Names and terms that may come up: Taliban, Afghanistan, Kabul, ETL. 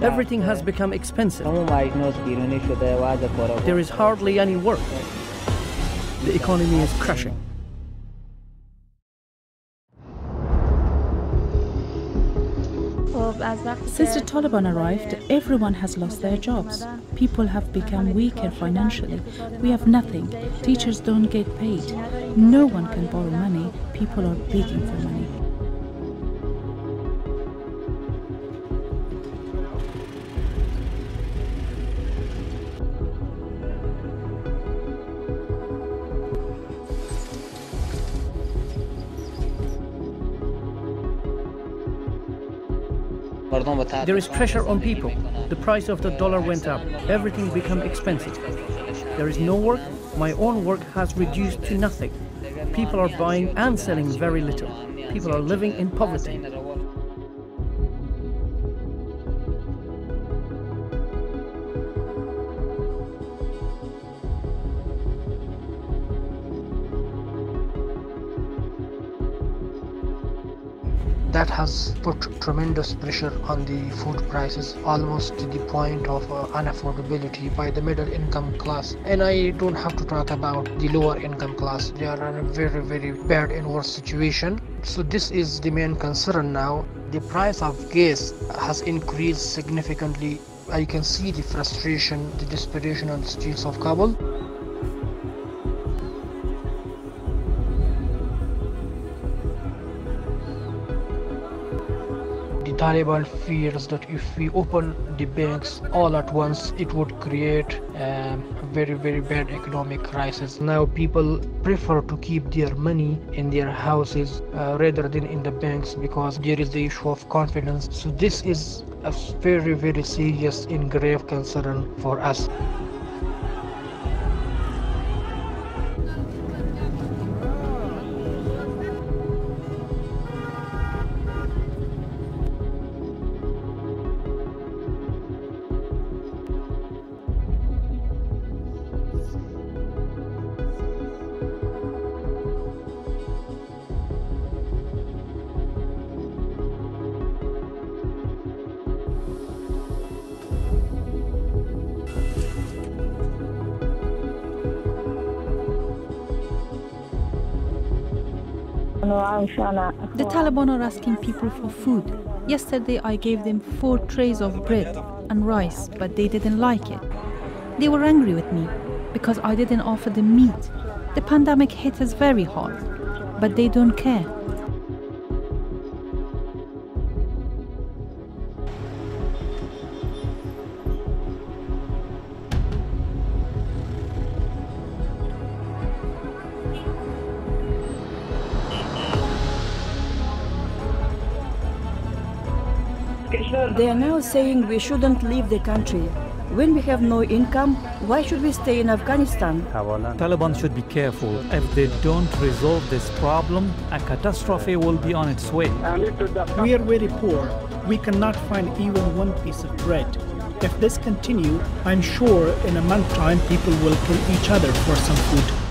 Everything has become expensive. There is hardly any work. The economy is crashing. Since the Taliban arrived, everyone has lost their jobs. People have become weaker financially. We have nothing. Teachers don't get paid. No one can borrow money. People are begging for money. There is pressure on people. The price of the dollar went up. Everything became expensive. There is no work. My own work has reduced to nothing. People are buying and selling very little. People are living in poverty. That has put tremendous pressure on the food prices, almost to the point of unaffordability by the middle income class. And I don't have to talk about the lower income class. They are in a very, very bad and worse situation. So this is the main concern now. The price of gas has increased significantly. I can see the frustration, the desperation on the streets of Kabul. Taliban fears that if we open the banks all at once, it would create a very, very bad economic crisis. Now people prefer to keep their money in their houses rather than in the banks, because there is the issue of confidence. So this is a very, very serious and grave concern for us. The Taliban are asking people for food. Yesterday I gave them 4 trays of bread and rice, but they didn't like it. They were angry with me because I didn't offer them meat. The pandemic hit us very hard, but they don't care. They are now saying we shouldn't leave the country. When we have no income, why should we stay in Afghanistan? Taliban should be careful. If they don't resolve this problem, a catastrophe will be on its way. We are very poor. We cannot find even one piece of bread. If this continues, I'm sure in a month's time people will kill each other for some food.